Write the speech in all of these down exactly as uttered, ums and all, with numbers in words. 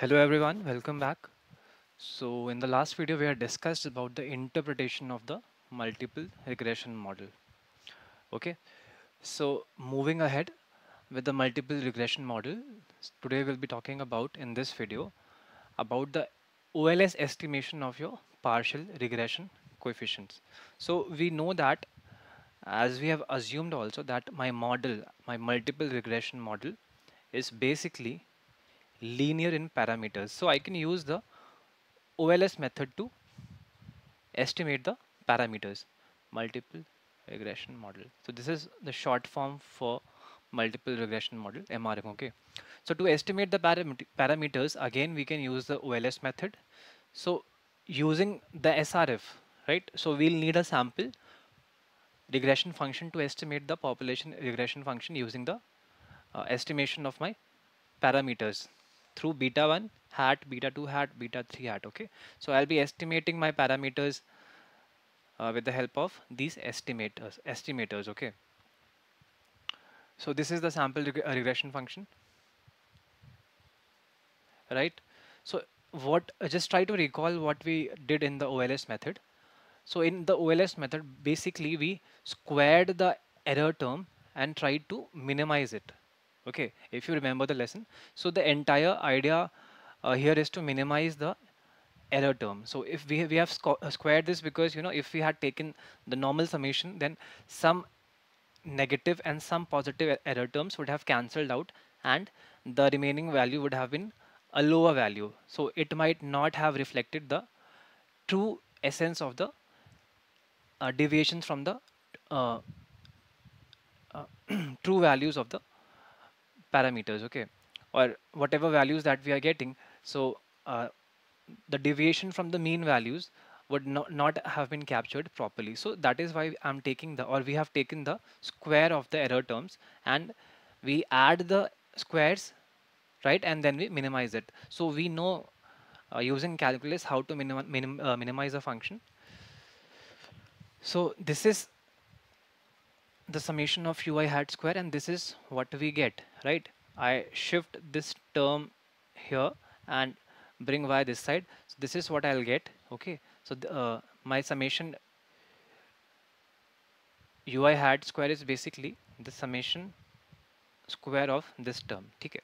Hello everyone, welcome back. So in the last video we had discussed about the interpretation of the multiple regression model. Okay, so moving ahead with the multiple regression model, today we'll be talking about in this video about the O L S estimation of your partial regression coefficients. So we know that, as we have assumed also, that my model, my multiple regression model is basically linear in parameters. So I can use the O L S method to estimate the parameters, multiple regression model. So this is the short form for multiple regression model, M R M. Okay, so to estimate the paramet parameters again we can use the O L S method. So using the S R F, right, so we'll need a sample regression function to estimate the population regression function using the uh, estimation of my parameters through beta one hat, beta two hat, beta three hat. Okay, so I'll be estimating my parameters uh, with the help of these estimators estimators okay, so this is the sample reg regression function, right? So what uh, just try to recall what we did in the O L S method. So in the O L S method basically we squared the error term and tried to minimize it. Okay, if you remember the lesson, so the entire idea uh, here is to minimize the error term. So if we we have squared this because, you know, if we had taken the normal summation, then some negative and some positive error terms would have cancelled out and the remaining value would have been a lower value, so it might not have reflected the true essence of the uh, deviations from the uh, uh, true values of the parameters. Okay, or whatever values that we are getting, so uh, the deviation from the mean values would not, not have been captured properly. So that is why I'm taking the, or we have taken the square of the error terms and we add the squares, right, and then we minimize it. So we know uh, using calculus how to minima, minim, uh, minimize a function. So this is the summation of ui hat square and this is what we get, right? I shift this term here and bring y this side, so this is what I'll get. Okay, so the, uh, my summation ui hat square is basically the summation square of this term. Okay,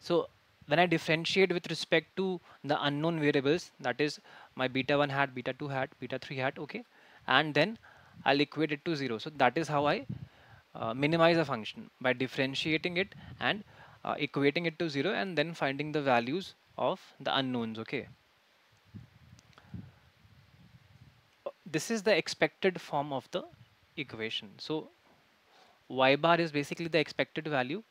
so when I differentiate with respect to the unknown variables, that is my beta one hat, beta two hat, beta three hat, okay, and then I'll equate it to zero. So that is how I uh, minimize a function, by differentiating it and uh, equating it to zero and then finding the values of the unknowns. Okay, this is the expected form of the equation. So y bar is basically the expected value,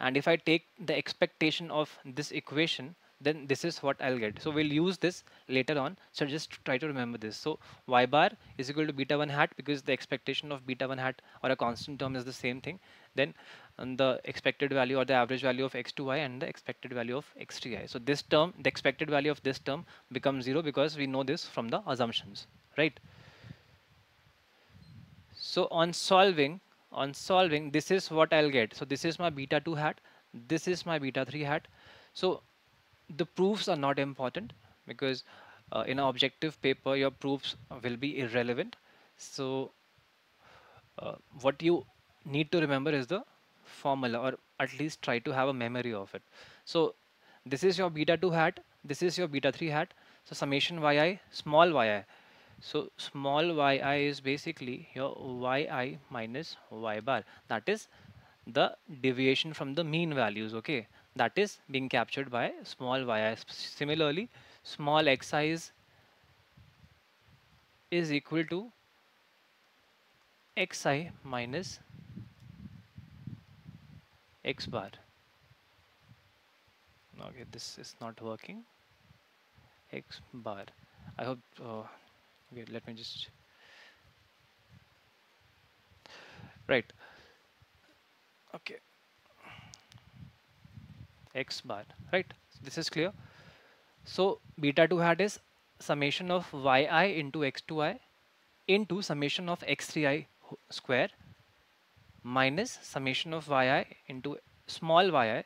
and if I take the expectation of this equation, then this is what I'll get. So we'll use this later on, so just try to remember this. So y bar is equal to beta one hat, because the expectation of beta one hat or a constant term is the same thing, then and the expected value or the average value of x two y and the expected value of x three y. So this term, the expected value of this term becomes zero because we know this from the assumptions, right? So on solving, on solving this is what I'll get. So this is my beta two hat, this is my beta three hat. So the proofs are not important because uh, in an objective paper your proofs will be irrelevant. So uh, what you need to remember is the formula, or at least try to have a memory of it. So this is your beta two hat, this is your beta three hat. So summation yi, small yi, so small yi is basically your yi minus y bar, that is the deviation from the mean values. Okay, that is being captured by small yi. Similarly, small xi is, is equal to xi minus x bar. Okay, this is not working. X bar. I hope. Uh, wait, let me just. Right. Okay. X bar, right? So this is clear. So beta two hat is summation of yi into x two y into summation of x three y square minus summation of yi into small yi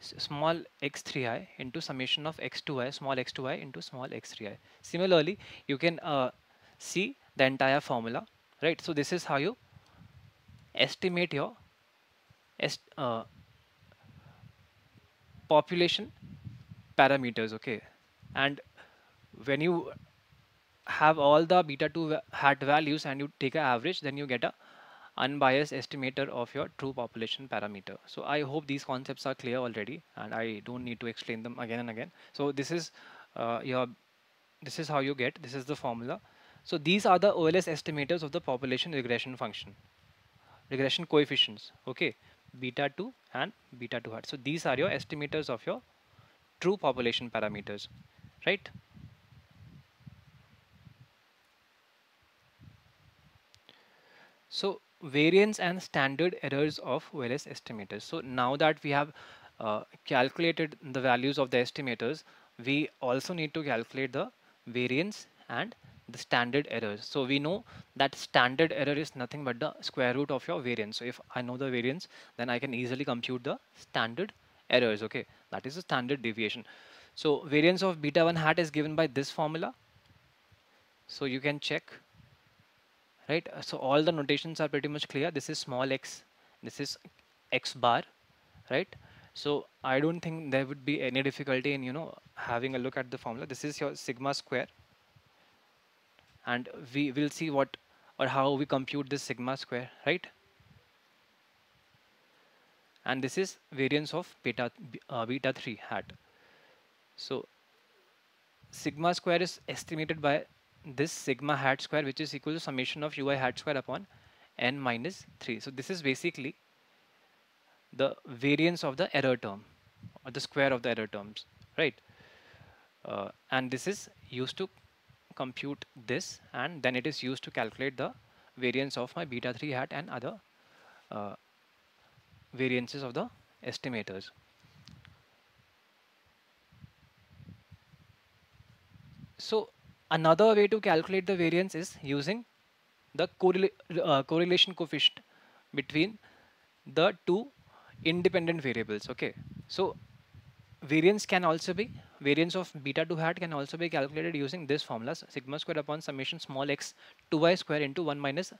small x three i into summation of x two i, small x two i into small x three i. Similarly, you can uh, see the entire formula, right? So this is how you estimate your est uh, population parameters, okay? And when you have all the beta two hat values and you take an average, then you get a unbiased estimator of your true population parameter. So I hope these concepts are clear already, and I don't need to explain them again and again. So this is uh, your, this is how you get, this is the formula. So these are the O L S estimators of the population regression function, regression coefficients, okay, beta two and beta two hat. So these are your estimators of your true population parameters, right? So variance and standard errors of O L S estimators. So now that we have uh, calculated the values of the estimators, we also need to calculate the variance and the standard errors. So we know that standard error is nothing but the square root of your variance. So if I know the variance, then I can easily compute the standard errors, okay? That is the standard deviation. So variance of beta one hat is given by this formula. So you can check, right? So all the notations are pretty much clear. This is small x, this is x bar, right? So I don't think there would be any difficulty in, you know, having a look at the formula. This is your sigma square, and we will see what or how we compute this sigma square, right? And this is variance of beta uh, beta three hat. So sigma square is estimated by this sigma hat square, which is equal to summation of ui hat square upon n minus three. So this is basically the variance of the error term, or the square of the error terms, right? Uh, and this is used to compute this, and then it is used to calculate the variance of my beta three hat and other uh, variances of the estimators. So another way to calculate the variance is using the correla uh, correlation coefficient between the two independent variables, okay? So variance can also be, variance of beta two hat can also be calculated using this formula, sigma square upon summation small x two i square into one minus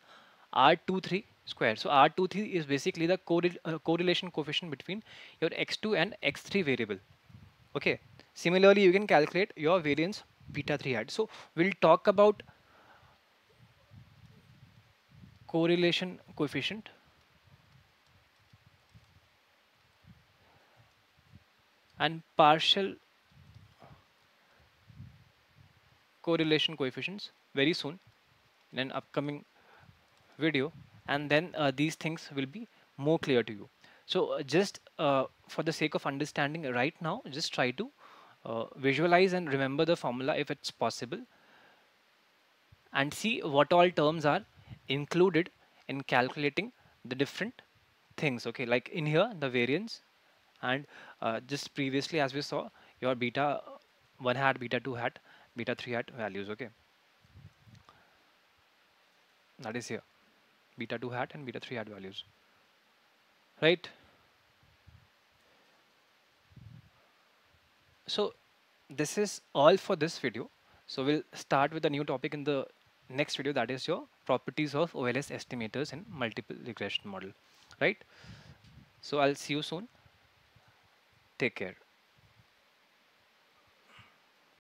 r two three square. So r two three is basically the correl uh, correlation coefficient between your x two and x three variable, okay? Similarly, you can calculate your variance beta three hat. So we'll talk about correlation coefficient and partial correlation coefficients very soon in an upcoming video, and then uh, these things will be more clear to you. So uh, just uh, for the sake of understanding right now, just try to Uh, visualize and remember the formula if it's possible, and see what all terms are included in calculating the different things, okay? Like in here, the variance, and uh, just previously as we saw, your beta one hat, beta two hat, beta three hat values, okay? That is here, beta two hat and beta three hat values, right? So this is all for this video. So we'll start with a new topic in the next video, that is your properties of O L S estimators in multiple regression model, right? So I'll see you soon. Take care.